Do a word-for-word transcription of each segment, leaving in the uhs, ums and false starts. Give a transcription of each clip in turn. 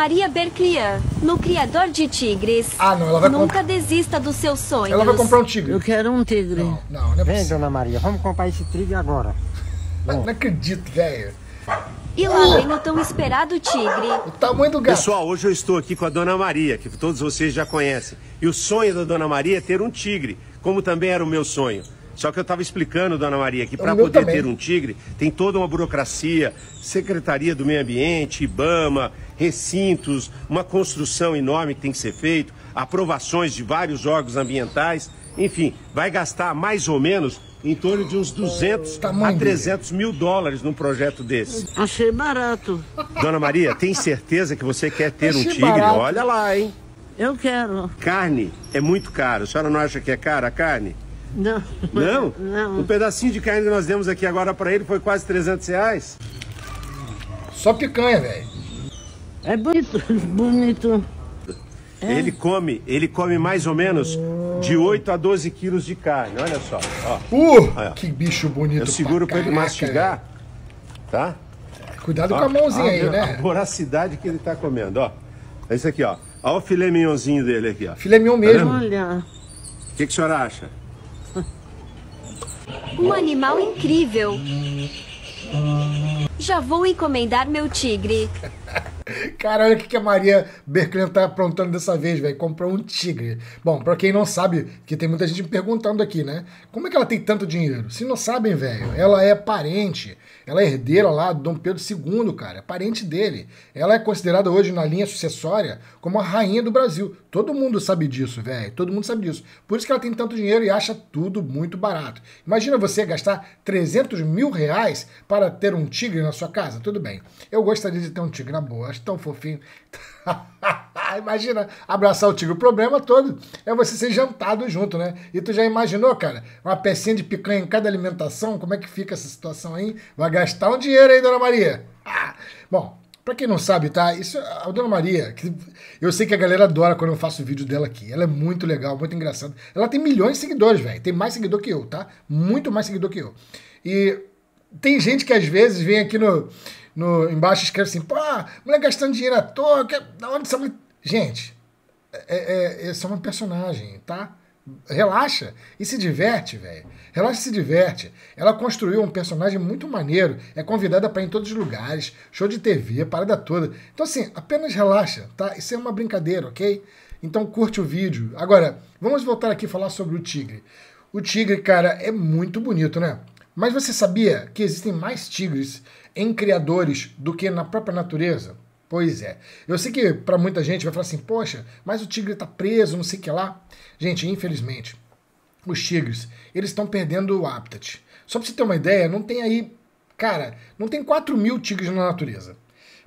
Maria Berklian, no criador de tigres. Ah, não, ela vai Nunca comprar... desista dos seus sonhos. Ela vai comprar um tigre. Eu quero um tigre. Não, não, não é Vem, dona Maria, vamos comprar esse tigre agora. Não, não acredito, velho. E lá vem o tão esperado tigre. O tamanho do gato. Pessoal, hoje eu estou aqui com a dona Maria, que todos vocês já conhecem. E o sonho da dona Maria é ter um tigre, como também era o meu sonho. Só que eu estava explicando, dona Maria, que para poder também. ter um tigre, tem toda uma burocracia, Secretaria do Meio Ambiente, IBAMA, recintos, uma construção enorme que tem que ser feita, aprovações de vários órgãos ambientais, enfim, vai gastar mais ou menos em torno de uns duzentos a trezentos mil dólares num projeto desse. Achei barato. Dona Maria, tem certeza que você quer ter Achei um tigre? Barato. Olha lá, hein? Eu quero. Carne é muito caro. A senhora não acha que é cara a carne? Não. Não? Não. O pedacinho de carne que nós demos aqui agora pra ele foi quase trezentos reais. Só picanha, velho. É bonito. Bonito. É. Ele come, ele come mais ou menos de oito a doze quilos de carne, olha só. Ó. Uh, olha. Que bicho bonito. Eu seguro pra, pra ele mastigar, tá? Cuidado ó, com a mãozinha ó, aí, a, né? A voracidade que ele tá comendo, ó. É isso aqui, ó. Olha o filé mignonzinho dele aqui, ó. Filé mignon mesmo. Olha. O que, que a senhora acha? Um animal incrível. Já vou encomendar meu tigre. Cara, olha o que a Maria Berklian tá aprontando dessa vez, velho. Comprou um tigre. Bom, pra quem não sabe, que tem muita gente me perguntando aqui, né? Como é que ela tem tanto dinheiro? Se não sabem, velho, ela é parente. Ela é herdeira lá do Dom Pedro segundo, cara. É parente dele. Ela é considerada hoje na linha sucessória como a rainha do Brasil. Todo mundo sabe disso, velho. Todo mundo sabe disso. Por isso que ela tem tanto dinheiro e acha tudo muito barato. Imagina você gastar trezentos mil reais para ter um tigre na sua casa. Tudo bem. Eu gostaria de ter um tigre na boa. Tão fofinho. Imagina abraçar o tigre. O problema todo é você ser jantado junto, né? E tu já imaginou, cara? Uma pecinha de picanha em cada alimentação? Como é que fica essa situação aí? Vai gastar um dinheiro aí, dona Maria. Ah, bom, pra quem não sabe, tá? Isso, a dona Maria, que eu sei que a galera adora quando eu faço vídeo dela aqui. Ela é muito legal, muito engraçada. Ela tem milhões de seguidores, velho. Tem mais seguidor que eu, tá? Muito mais seguidor que eu. E tem gente que às vezes vem aqui no... No, embaixo escreve assim, pô, mulher gastando dinheiro à toa, que, da onde essa... Gente, é, é, é só uma personagem, tá? Relaxa e se diverte, velho. Relaxa e se diverte. Ela construiu um personagem muito maneiro, é convidada pra ir em todos os lugares, show de T V, parada toda. Então assim, apenas relaxa, tá? Isso é uma brincadeira, ok? Então curte o vídeo. Agora, vamos voltar aqui e falar sobre o tigre. O tigre, cara, é muito bonito, né? Mas você sabia que existem mais tigres em criadores do que na própria natureza? Pois é. Eu sei que para muita gente vai falar assim, poxa, mas o tigre tá preso, não sei o que lá. Gente, infelizmente, os tigres, eles estão perdendo o habitat. Só para você ter uma ideia, não tem aí, cara, não tem quatro mil tigres na natureza.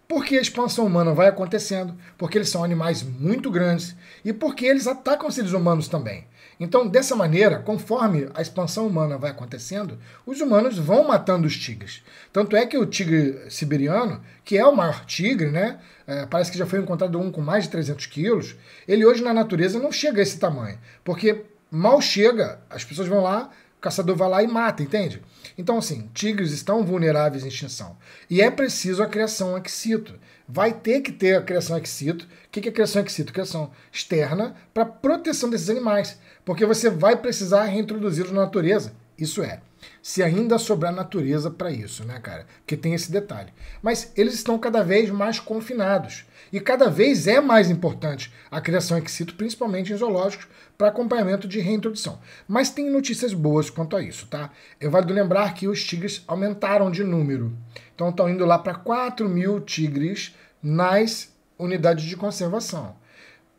Porque a expansão humana vai acontecendo, porque eles são animais muito grandes e porque eles atacam os seres humanos também. Então, dessa maneira, conforme a expansão humana vai acontecendo, os humanos vão matando os tigres. Tanto é que o tigre siberiano, que é o maior tigre, né? É, parece que já foi encontrado um com mais de trezentos quilos, ele hoje na natureza não chega a esse tamanho, porque mal chega, as pessoas vão lá, o caçador vai lá e mata, entende? Então, assim, tigres estão vulneráveis à extinção. E é preciso a criação ex situ. Vai ter que ter a criação ex situ. O que é criação ex situ? Criação externa para proteção desses animais. Porque você vai precisar reintroduzi-los na natureza. Isso é, se ainda sobrar natureza para isso, né, cara? Porque tem esse detalhe. Mas eles estão cada vez mais confinados. E cada vez é mais importante a criação ex situ, principalmente em zoológicos, para acompanhamento de reintrodução. Mas tem notícias boas quanto a isso, tá? É válido lembrar que os tigres aumentaram de número. Então estão indo lá para quatro mil tigres nas unidades de conservação.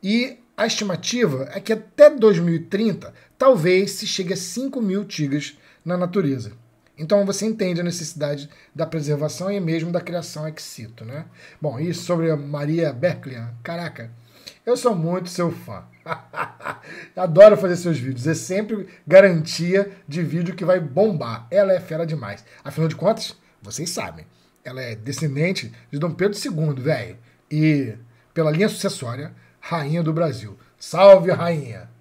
E a estimativa é que até dois mil e trinta, talvez se chegue a cinco mil tigres na natureza. Então você entende a necessidade da preservação e mesmo da criação ex situ, né? Bom, e sobre a Maria Berklian, caraca, eu sou muito seu fã. Adoro fazer seus vídeos, é sempre garantia de vídeo que vai bombar. Ela é fera demais. Afinal de contas, vocês sabem, ela é descendente de Dom Pedro segundo, velho. E pela linha sucessória, rainha do Brasil. Salve, rainha!